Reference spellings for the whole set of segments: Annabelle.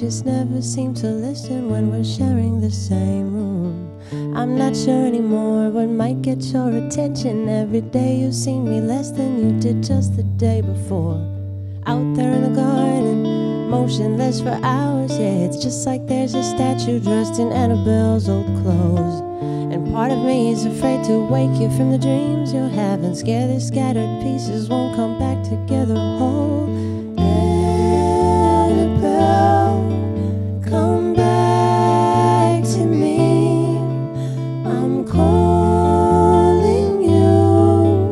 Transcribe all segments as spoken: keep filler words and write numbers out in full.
just never seem to listen when we're sharing the same room. I'm not sure anymore what might get your attention. Every day you see me less than you did just the day before. Out there in the garden, motionless for hours. Yeah, it's just like there's a statue dressed in Annabelle's old clothes. And part of me is afraid to wake you from the dreams you're having. Scared the scattered pieces won't come back together whole. Annabelle, come back to me. I'm calling you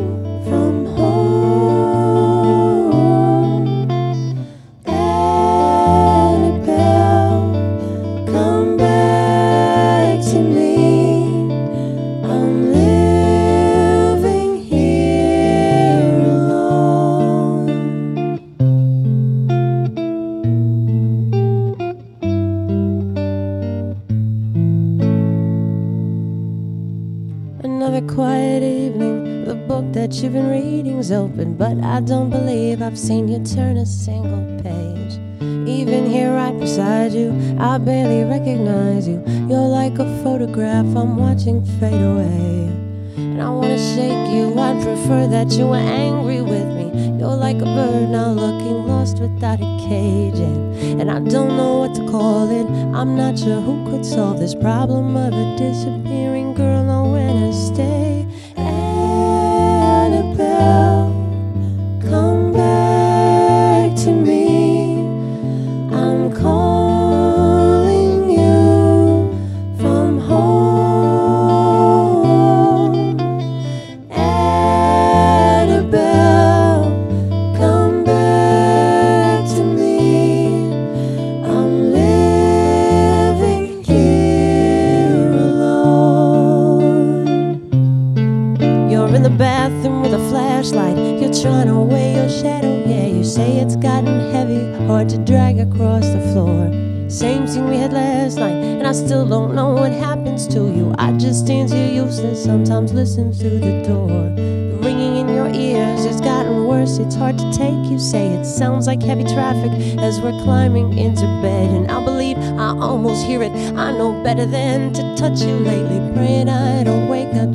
from home. Annabelle, come back to me. Another quiet evening, the book that you've been reading's open, but I don't believe I've seen you turn a single page. Even here right beside you, I barely recognize you. You're like a photograph I'm watching fade away. And I wanna shake you, I'd prefer that you were angry with me. You're like a bird now looking lost without a cage. And, and I don't know what to call it. I'm not sure who could solve this problem of a disappearing girl. Stay, Annabelle, come back to me. I'm calling you from home. Annabelle, come back to me. I'm living here alone. You're in the bathroom with a flashlight. You're trying to weigh your shadow. Yeah, you say it's gotten heavy, hard to drag across the floor. Same scene we had last night, and I still don't know what happens to you. I just stand here useless, sometimes listen through the door. The ringing in your ears has gotten worse, it's hard to take. You say it sounds like heavy traffic as we're climbing into bed. And I believe I almost hear it. I know better than to touch you lately, praying I don't wake up